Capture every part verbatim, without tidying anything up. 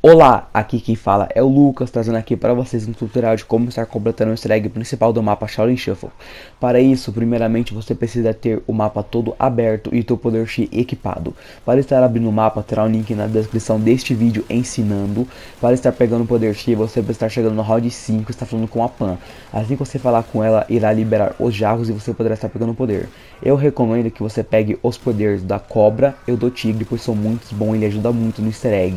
Olá, aqui quem fala é o Lucas, trazendo aqui para vocês um tutorial de como estar completando o easter egg principal do mapa Shaolin Shuffle. Para isso, primeiramente você precisa ter o mapa todo aberto e o seu poder Chi equipado. Para estar abrindo o mapa, terá um link na descrição deste vídeo ensinando. Para estar pegando o poder Chi, você precisa estar chegando no round cinco e estar falando com a Pam. Assim que você falar com ela, irá liberar os jagos e você poderá estar pegando o poder. Eu recomendo que você pegue os poderes da cobra e do tigre, pois são muito bons e ele ajuda muito no easter egg.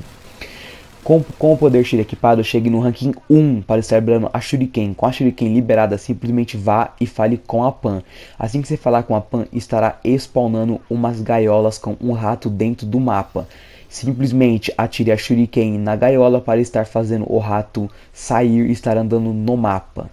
Com, com o poder Shuriken equipado, chegue no ranking um para estar liberando a Shuriken. Com a Shuriken liberada, simplesmente vá e fale com a Pan. Assim que você falar com a Pan, estará spawnando umas gaiolas com um rato dentro do mapa. Simplesmente atire a Shuriken na gaiola para estar fazendo o rato sair e estar andando no mapa.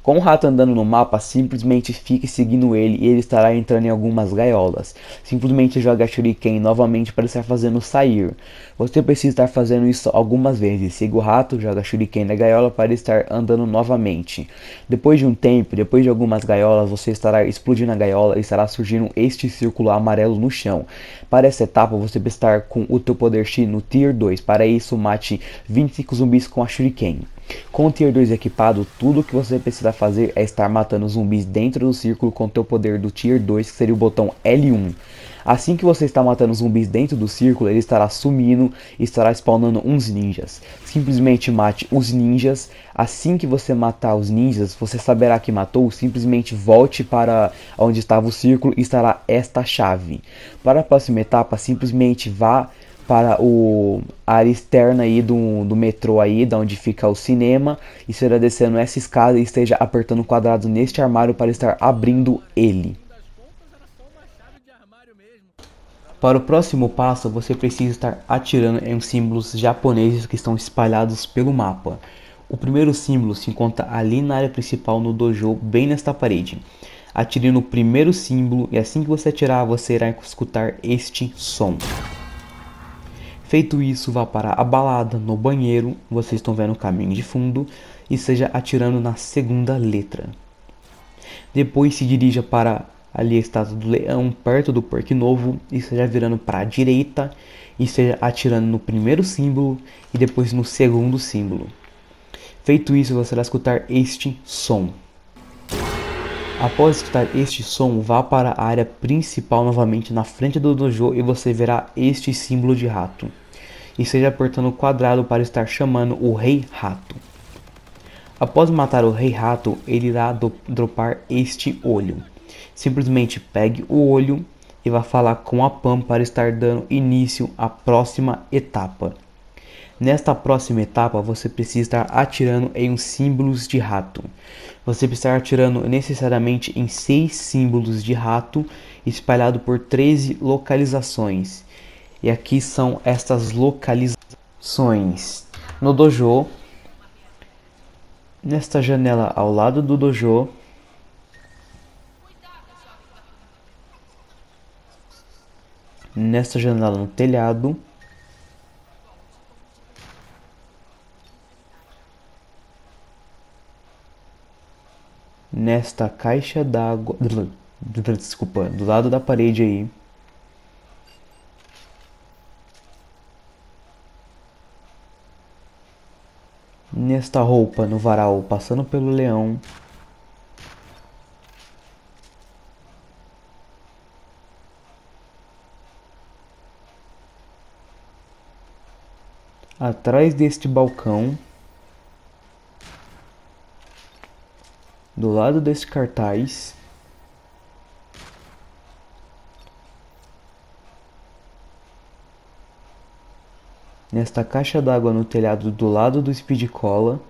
Com o rato andando no mapa, simplesmente fique seguindo ele e ele estará entrando em algumas gaiolas. Simplesmente joga a Shuriken novamente para estar fazendo sair. Você precisa estar fazendo isso algumas vezes. Siga o rato, joga a Shuriken na gaiola para estar andando novamente. Depois de um tempo, depois de algumas gaiolas, você estará explodindo a gaiola e estará surgindo este círculo amarelo no chão. Para essa etapa, você precisa estar com o teu poder Chi no Tier dois. Para isso, mate vinte e cinco zumbis com a Shuriken. Com o Tier dois equipado, tudo que você precisa fazer é estar matando zumbis dentro do círculo com o teu poder do Tier dois, que seria o botão L um. Assim que você está matando zumbis dentro do círculo, ele estará sumindo e estará spawnando uns ninjas. Simplesmente mate os ninjas. Assim que você matar os ninjas, você saberá que matou. Simplesmente volte para onde estava o círculo e estará esta chave. Para a próxima etapa, simplesmente vá para o, a área externa aí do, do metrô, aí da onde fica o cinema, e será descendo essa escada e esteja apertando o quadrado neste armário para estar abrindo ele. Para o próximo passo, você precisa estar atirando em símbolos japoneses que estão espalhados pelo mapa. O primeiro símbolo se encontra ali na área principal no dojo, bem nesta parede. Atire no primeiro símbolo e assim que você atirar, você irá escutar este som. Feito isso, vá para a balada, no banheiro, vocês estão vendo o caminho de fundo, e seja atirando na segunda letra. Depois se dirija para ali a estátua do leão, perto do porco novo, e seja virando para a direita, e seja atirando no primeiro símbolo, e depois no segundo símbolo. Feito isso, você vai escutar este som. Após escutar este som, vá para a área principal novamente na frente do dojo e você verá este símbolo de rato. E seja apertando o quadrado para estar chamando o Rei Rato. Após matar o Rei Rato, ele irá dropar este olho. Simplesmente pegue o olho e vá falar com a Pam para estar dando início à próxima etapa. Nesta próxima etapa, você precisa estar atirando em símbolos de rato. Você precisa estar atirando necessariamente em seis símbolos de rato, espalhado por treze localizações. E aqui são estas localizações. No dojo, nesta janela ao lado do dojo, nesta janela no telhado, nesta caixa d'água, desculpa, do lado da parede aí, nesta roupa no varal passando pelo leão, atrás deste balcão, do lado desse cartaz, nesta caixa d'água no telhado do lado do Speed Cola,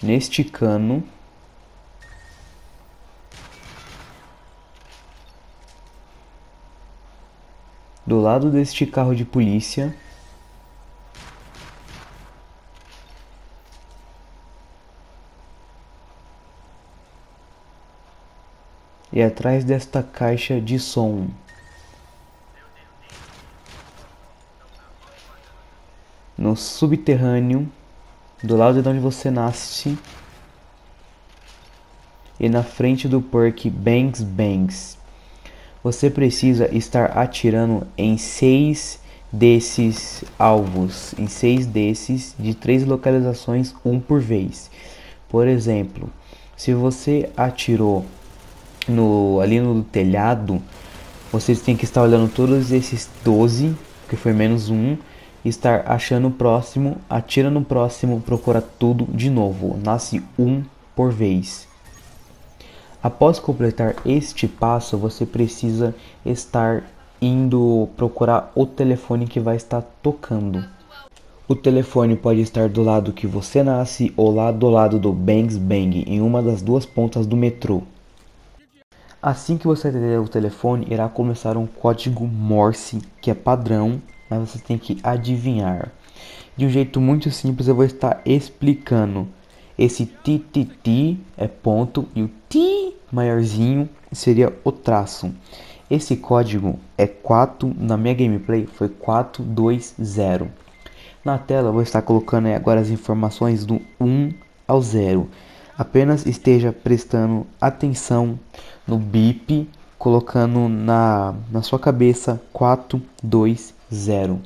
neste cano, do lado deste carro de polícia, e atrás desta caixa de som. No subterrâneo, do lado de onde você nasce. E na frente do perk Bangs Bangs. você precisa estar atirando em seis desses alvos, em seis desses, de três localizações, um por vez. Por exemplo, se você atirou no, ali no telhado, vocês têm que estar olhando todos esses doze, que foi menos um, estar achando o próximo, atira no próximo, procura tudo de novo, nasce um por vez. Após completar este passo, você precisa estar indo procurar o telefone que vai estar tocando. O telefone pode estar do lado que você nasce ou lá do lado do Bangs Bang, em uma das duas pontas do metrô. Assim que você atender o telefone, irá começar um código Morse, que é padrão, mas você tem que adivinhar. De um jeito muito simples, eu vou estar explicando. Esse ti ti ti é ponto e o ti maiorzinho seria o traço. Esse código é quatro, na minha gameplay foi quatro dois zero. Na tela eu vou estar colocando agora as informações do um ao zero. Apenas esteja prestando atenção no bip, colocando na, na sua cabeça quatro dois zero.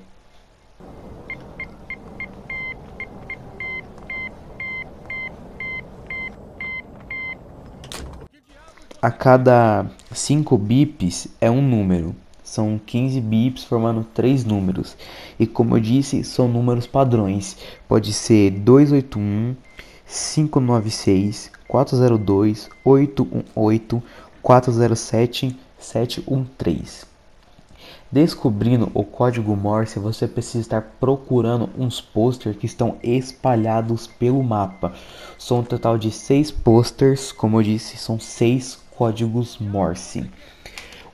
A cada cinco bips é um número, são quinze bips formando três números. E como eu disse, são números padrões, pode ser dois oito um, cinco nove seis, quatro zero dois, oito um oito, quatro zero sete, sete um três. Descobrindo o código Morse, você precisa estar procurando uns posters que estão espalhados pelo mapa. São um total de seis posters, como eu disse, são seis códigos Morse.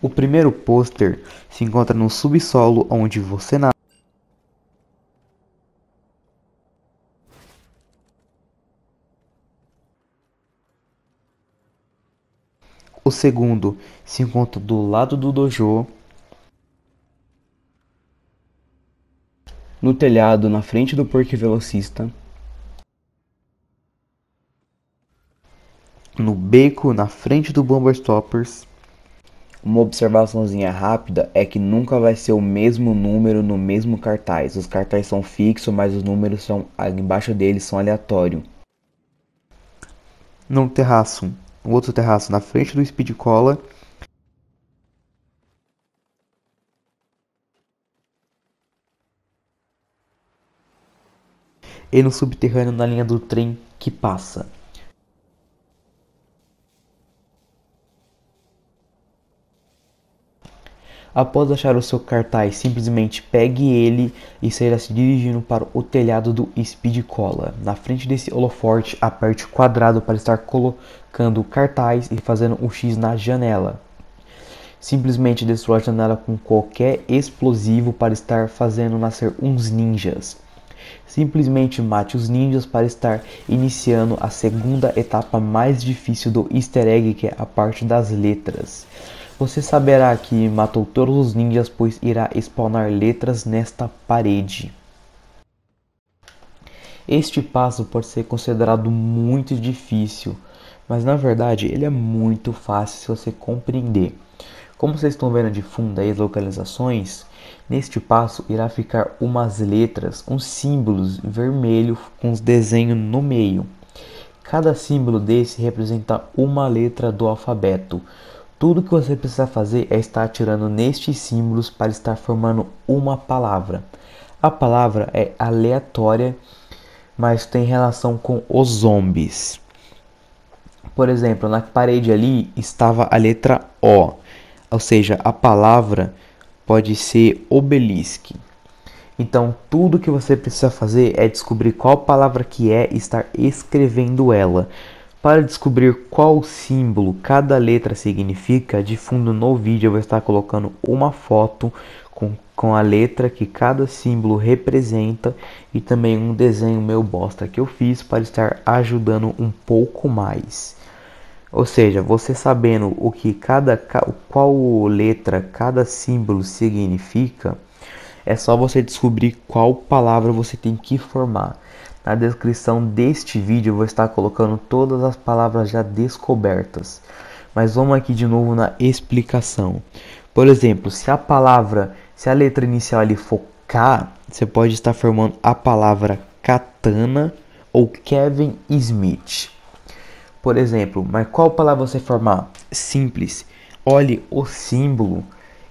O primeiro pôster se encontra no subsolo onde você nasce. O segundo se encontra do lado do dojo, no telhado, na frente do porco velocista, no beco, na frente do Bomber Stoppers. Uma observaçãozinha rápida é que nunca vai ser o mesmo número no mesmo cartaz. Os cartazes são fixos, mas os números são embaixo deles são aleatórios. Num terraço, um outro terraço na frente do Speed Cola. E no subterrâneo na linha do trem que passa. Após achar o seu cartaz, simplesmente pegue ele e sairá se dirigindo para o telhado do Speed Cola. Na frente desse holoforte, aperte o quadrado para estar colocando o cartaz e fazendo um X na janela. Simplesmente destrua a janela com qualquer explosivo para estar fazendo nascer uns ninjas. Simplesmente mate os ninjas para estar iniciando a segunda etapa mais difícil do easter egg, que é a parte das letras. Você saberá que matou todos os ninjas, pois irá spawnar letras nesta parede. Este passo pode ser considerado muito difícil, mas na verdade ele é muito fácil se você compreender. Como vocês estão vendo de fundo aí as localizações, neste passo irá ficar umas letras, uns símbolos vermelho com os desenhos no meio. Cada símbolo desse representa uma letra do alfabeto. Tudo que você precisa fazer é estar atirando nestes símbolos para estar formando uma palavra. A palavra é aleatória, mas tem relação com os zombies. Por exemplo, na parede ali estava a letra O. Ou seja, a palavra pode ser Obelisk. Então, tudo que você precisa fazer é descobrir qual palavra que é e estar escrevendo ela. Para descobrir qual símbolo cada letra significa, de fundo no vídeo eu vou estar colocando uma foto com, com a letra que cada símbolo representa e também um desenho meu bosta que eu fiz para estar ajudando um pouco mais. Ou seja, você sabendo o que cada, qual letra cada símbolo significa, é só você descobrir qual palavra você tem que formar. Na descrição deste vídeo eu vou estar colocando todas as palavras já descobertas. Mas vamos aqui de novo na explicação. Por exemplo, se a palavra, se a letra inicial ali for K, você pode estar formando a palavra Katana ou Kevin Smith. Por exemplo, mas qual palavra você formar? Simples. Olhe o símbolo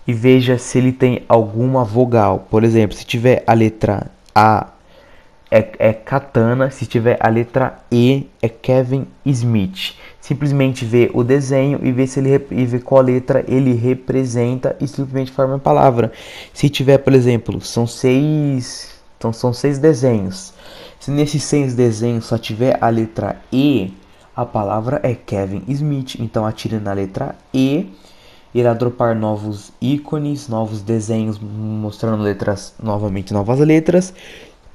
e veja se ele tem alguma vogal. Por exemplo, se tiver a letra A, é, é Katana. Se tiver a letra E, é Kevin Smith. Simplesmente vê o desenho e vê, se ele, e vê qual letra ele representa e simplesmente forma a palavra. Se tiver, por exemplo, são seis, então são seis desenhos. Se nesses seis desenhos só tiver a letra E, a palavra é Kevin Smith. Então atire na letra E. Irá dropar novos ícones, novos desenhos mostrando letras, novamente novas letras.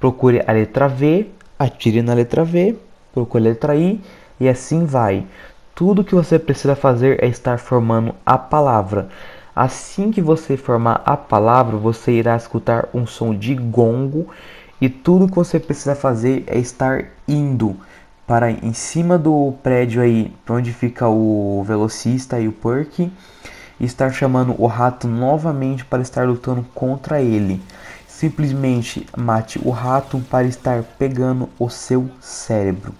Procure a letra V, atire na letra V, procure a letra I e assim vai. Tudo que você precisa fazer é estar formando a palavra. Assim que você formar a palavra, você irá escutar um som de gongo e tudo que você precisa fazer é estar indo para em cima do prédio aí, onde fica o velocista e o perk, e estar chamando o rato novamente para estar lutando contra ele. Simplesmente mate o rato para estar pegando o seu cérebro.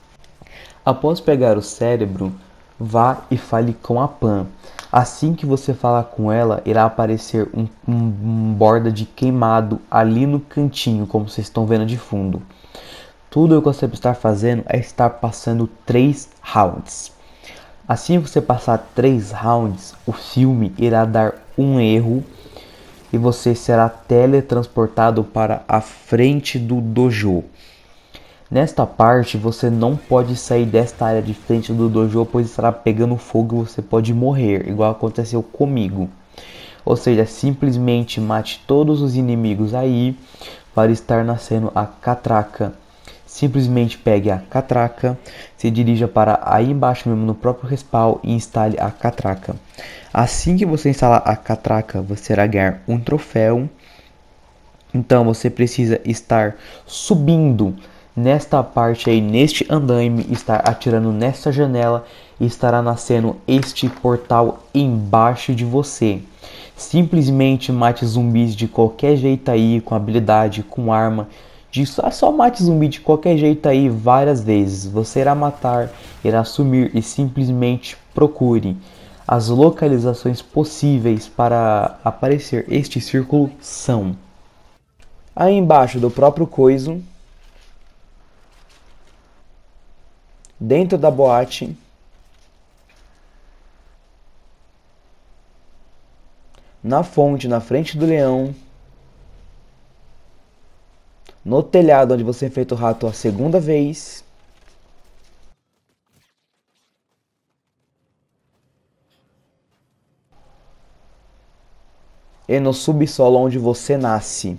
Após pegar o cérebro, vá e fale com a Pam. Assim que você falar com ela, irá aparecer um, um, um borda de queimado ali no cantinho, como vocês estão vendo de fundo. Tudo o que você está fazendo é estar passando três rounds. Assim que você passar três rounds, o filme irá dar um erro e você será teletransportado para a frente do dojo. Nesta parte você não pode sair desta área de frente do dojo, pois estará pegando fogo e você pode morrer, igual aconteceu comigo. Ou seja, simplesmente mate todos os inimigos aí para estar nascendo a catraca. Simplesmente pegue a catraca, se dirija para aí embaixo mesmo no próprio respawn e instale a catraca. Assim que você instalar a catraca, você irá ganhar um troféu. Então você precisa estar subindo nesta parte aí, neste andaime, estar atirando nesta janela e estará nascendo este portal embaixo de você. Simplesmente mate zumbis de qualquer jeito aí, com habilidade, com arma. De só, só mate zumbi de qualquer jeito aí várias vezes. Você irá matar, irá sumir e simplesmente procure as localizações possíveis para aparecer este círculo são aí embaixo do próprio coiso, dentro da boate, na fonte na frente do leão, no telhado onde você enfeita o rato a segunda vez, e no subsolo onde você nasce.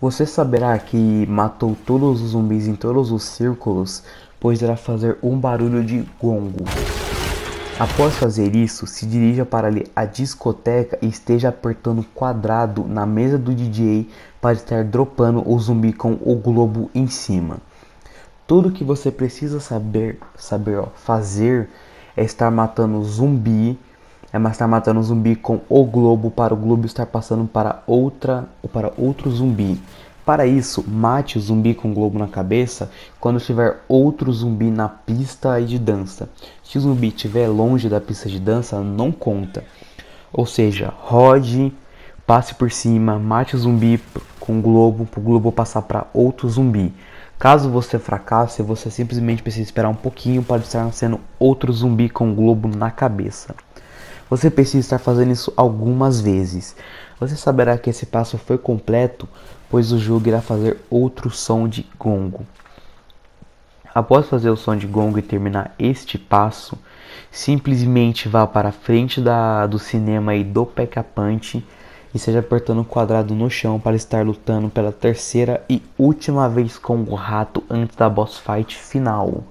Você saberá que matou todos os zumbis em todos os círculos, pois irá fazer um barulho de gongo. Após fazer isso, se dirija para ali a discoteca e esteja apertando quadrado na mesa do D J para estar dropando o zumbi com o globo em cima. Tudo que você precisa saber, saber ó, fazer é estar matando zumbi, é estar matando zumbi com o globo para o globo estar passando para outra ou para outro zumbi. Para isso, mate o zumbi com o globo na cabeça quando tiver outro zumbi na pista de dança. Se o zumbi estiver longe da pista de dança, não conta. Ou seja, rode, passe por cima, mate o zumbi com o globo, para o globo passar para outro zumbi. Caso você fracasse, você simplesmente precisa esperar um pouquinho para estar nascendo outro zumbi com o globo na cabeça. Você precisa estar fazendo isso algumas vezes. Você saberá que esse passo foi completo, pois o jogo irá fazer outro som de gongo. Após fazer o som de gongo e terminar este passo, simplesmente vá para a frente da, do cinema e do Pack a Punch e seja apertando o quadrado no chão para estar lutando pela terceira e última vez com o rato antes da boss fight final.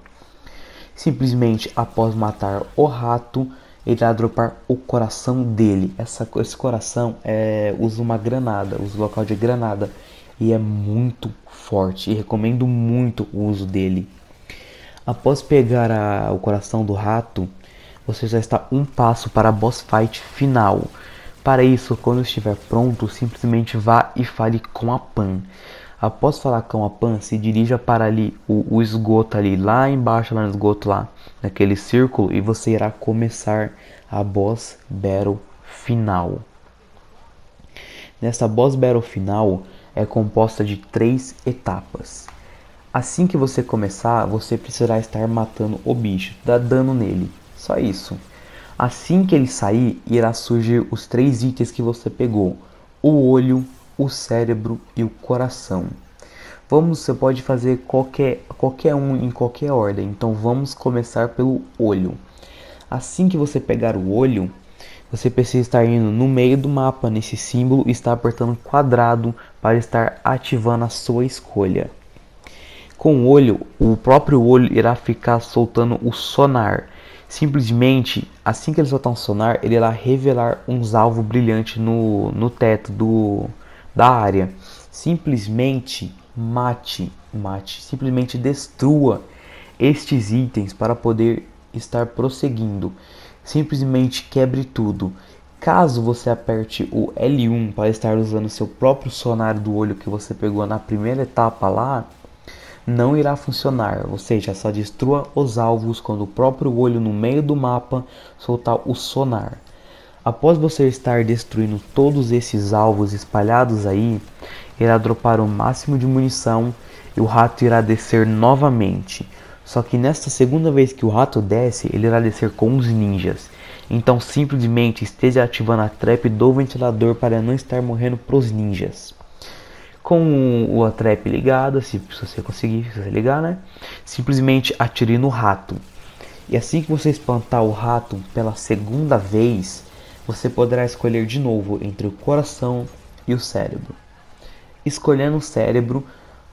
Simplesmente após matar o rato, ele irá dropar o coração dele. Essa, esse coração é, usa uma granada, usa o local de granada. E é muito forte. E recomendo muito o uso dele. Após pegar a, o coração do rato, você já está um passo para a boss fight final. Para isso, quando estiver pronto, simplesmente vá e fale com a Pam. Após falar com a Pam, se dirija para ali o, o esgoto ali, lá embaixo, lá no esgoto lá, naquele círculo, e você irá começar a boss battle final. Nessa boss battle final é composta de três etapas. Assim que você começar, você precisará estar matando o bicho, dar dano nele, só isso. Assim que ele sair, irá surgir os três itens que você pegou: o olho, o cérebro e o coração. Vamos, você pode fazer qualquer, qualquer um em qualquer ordem, então vamos começar pelo olho. Assim que você pegar o olho, você precisa estar indo no meio do mapa, nesse símbolo, e estar apertando quadrado para estar ativando a sua escolha. Com o olho, o próprio olho irá ficar soltando o sonar. Simplesmente, assim que ele soltar um sonar, ele irá revelar uns alvos brilhantes no, no teto do, da área. Simplesmente mate, mate, simplesmente destrua estes itens para poder estar prosseguindo. Simplesmente quebre tudo. Caso você aperte o L um para estar usando seu próprio sonar do olho que você pegou na primeira etapa lá, não irá funcionar, ou seja, só destrua os alvos quando o próprio olho no meio do mapa soltar o sonar. Após você estar destruindo todos esses alvos espalhados aí, irá dropar o máximo de munição e o rato irá descer novamente. Só que nesta segunda vez que o rato desce, ele irá descer com os ninjas. Então simplesmente esteja ativando a trap do ventilador para não estar morrendo pros ninjas. Com o trap ligado, se você conseguir se você ligar, né? Simplesmente atire no rato. E assim que você espantar o rato pela segunda vez, você poderá escolher de novo entre o coração e o cérebro. Escolhendo o cérebro,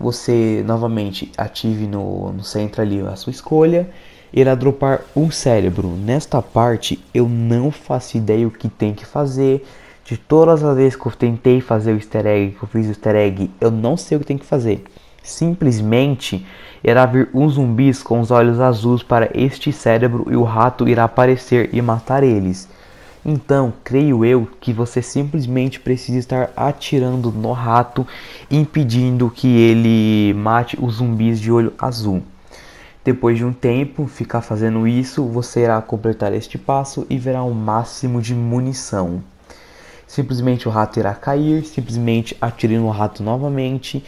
você novamente ative no, no centro ali a sua escolha. Irá dropar um cérebro. Nesta parte eu não faço ideia o que tem que fazer. De todas as vezes que eu tentei fazer o easter egg, que eu fiz o easter egg, eu não sei o que tem que fazer. Simplesmente irá vir uns zumbis com os olhos azuis para este cérebro e o rato irá aparecer e matar eles. Então, creio eu que você simplesmente precisa estar atirando no rato, impedindo que ele mate os zumbis de olho azul. Depois de um tempo, ficar fazendo isso, você irá completar este passo e verá o máximo de munição. Simplesmente o rato irá cair, simplesmente atire no rato novamente,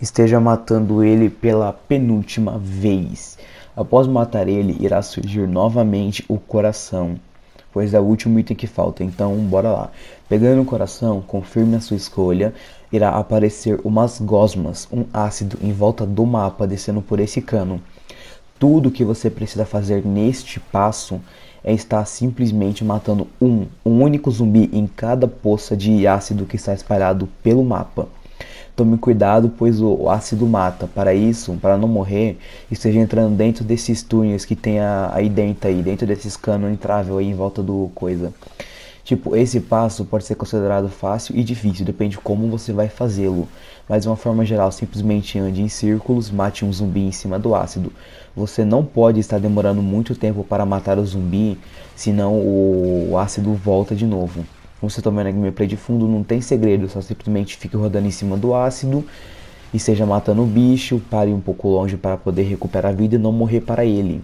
esteja matando ele pela penúltima vez. Após matar ele, irá surgir novamente o coração, pois é o último item que falta, então bora lá. Pegando o coração, confirme a sua escolha, irá aparecer umas gosmas, um ácido em volta do mapa, descendo por esse cano. Tudo que você precisa fazer neste passo é estar simplesmente matando um, um único zumbi em cada poça de ácido que está espalhado pelo mapa. Tome cuidado, pois o ácido mata. Para isso, para não morrer, esteja entrando dentro desses túneis que tem aí dentro, aí, dentro desses canos entrável aí em volta do coisa. Tipo, esse passo pode ser considerado fácil e difícil, depende de como você vai fazê-lo. Mas de uma forma geral, simplesmente ande em círculos, mate um zumbi em cima do ácido. Você não pode estar demorando muito tempo para matar o zumbi, senão o ácido volta de novo. Como você está vendo na gameplay de fundo, não tem segredo, só simplesmente fique rodando em cima do ácido e seja matando o bicho, pare um pouco longe para poder recuperar a vida e não morrer para ele.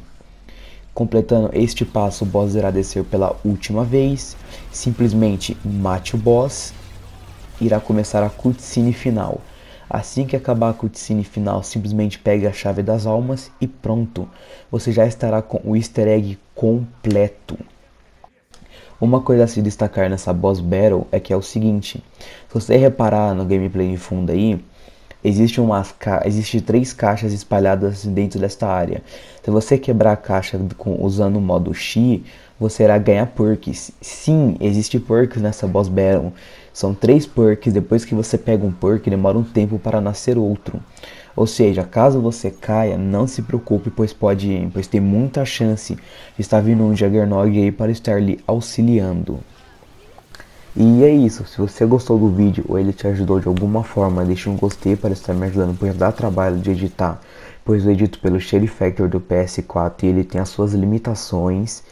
Completando este passo, o boss irá descer pela última vez, simplesmente mate o boss, irá começar a cutscene final. Assim que acabar a cutscene final, simplesmente pegue a chave das almas e pronto, você já estará com o easter egg completo. Uma coisa a se destacar nessa boss battle é que é o seguinte, se você reparar no gameplay de fundo aí, Existe, umas ca... Existe três caixas espalhadas dentro desta área. Se você quebrar a caixa com... usando o modo X, você irá ganhar perks. Sim, existe perks nessa boss battle. São três perks, depois que você pega um perk, demora um tempo para nascer outro. Ou seja, caso você caia, não se preocupe, pois pode pois tem muita chance de estar vindo um Jaggernog aí para estar lhe auxiliando. E é isso, se você gostou do vídeo ou ele te ajudou de alguma forma, deixa um gostei para estar me ajudando, pois dá trabalho de editar, pois eu edito pelo Shade Factor do P S quatro e ele tem as suas limitações.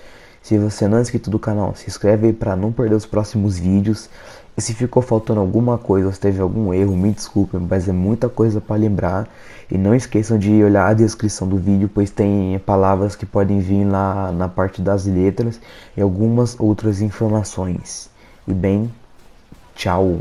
Se você não é inscrito do canal, se inscreve aí para não perder os próximos vídeos. E se ficou faltando alguma coisa ou se teve algum erro, me desculpem, mas é muita coisa para lembrar. E não esqueçam de olhar a descrição do vídeo, pois tem palavras que podem vir lá na parte das letras e algumas outras informações. E bem, tchau!